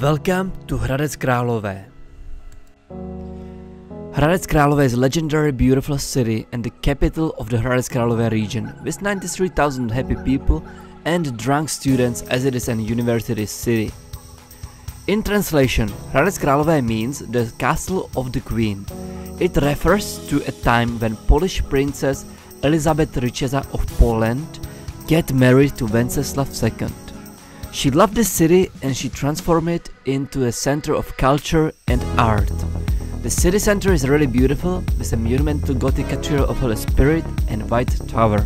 Welcome to Hradec Králové. Hradec Králové is a legendary beautiful city and the capital of the Hradec Králové region, with 93,000 happy people and drunk students as it is an university city. In translation, Hradec Králové means the castle of the queen. It refers to a time when Polish princess Elisabeth Richeza of Poland got married to Wenceslaus II. She loved the city and she transformed it into a center of culture and art. The city center is really beautiful, with a monumental Gothic Cathedral of Holy Spirit and White Tower.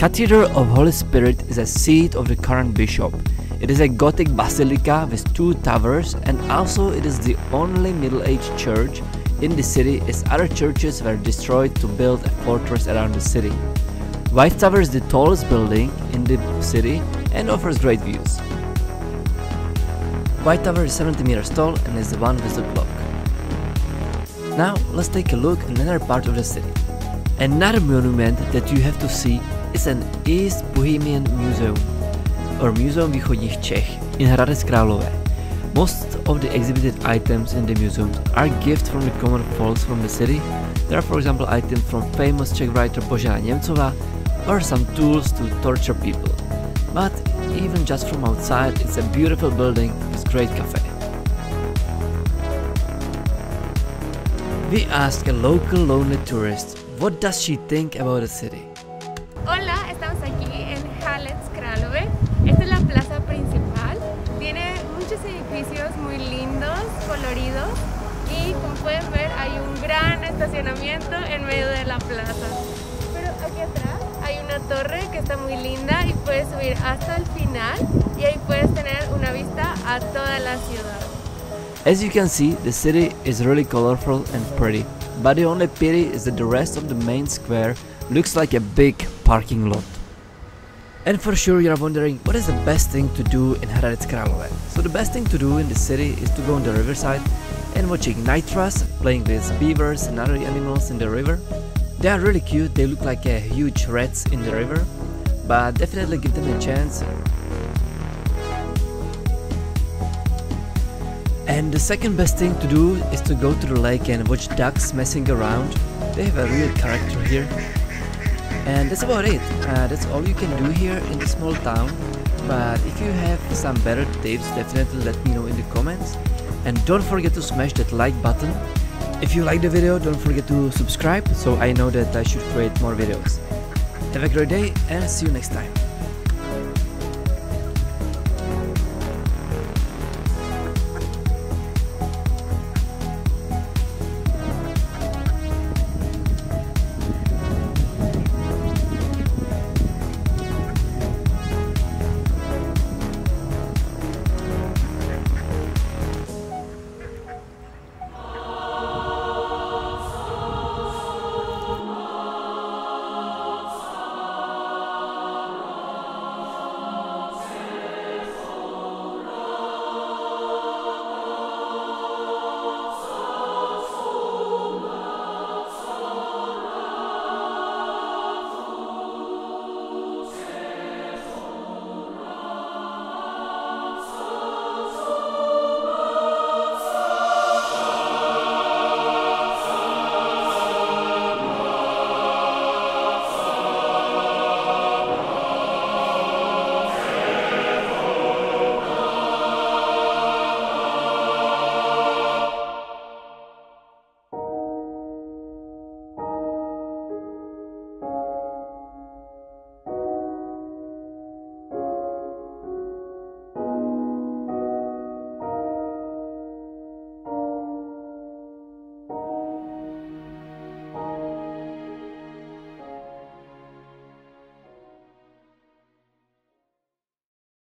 Cathedral of Holy Spirit is a seat of the current bishop. It is a Gothic basilica with two towers, and also it is the only Middle-aged church in the city, as other churches were destroyed to build a fortress around the city. White Tower is the tallest building in the city and offers great views. White Tower is 70 meters tall and is the one with the clock. Now let's take a look at another part of the city. Another monument that you have to see is an East Bohemian Museum, or Museum Východních Čech in Hradec Králové. Most of the exhibited items in the museum are gifts from the common folks from the city. There are, for example, items from famous Czech writer Božena Němcová, or some tools to torture people. But even just from outside, it's a beautiful building with great cafe. We asked a local lonely tourist, what does she think about the city? Hola, estamos aquí en Hradec Králové. Esta es la plaza principal. Tiene muchos edificios muy lindos, coloridos, y como pueden ver hay un gran estacionamiento en medio de la plaza. Pero aquí atrás hay una torre que está muy linda y puedes subir hasta el final y ahí puedes tener una vista a toda la ciudad. As you can see, the city is really colorful and pretty, but the only pity is that the rest of the main square looks like a big parking lot. And for sure you are wondering what is the best thing to do in Hradec Králové. So the best thing to do in the city is to go on the riverside and watching nitras, playing with beavers and other animals in the river. They are really cute, they look like huge rats in the river, but definitely give them a chance. And the second best thing to do is to go to the lake and watch ducks messing around. They have a real character here. And that's about it. That's all you can do here in the small town. But if you have some better tips, definitely let me know in the comments. And don't forget to smash that like button. If you like the video, don't forget to subscribe, so I know that I should create more videos. Have a great day and see you next time.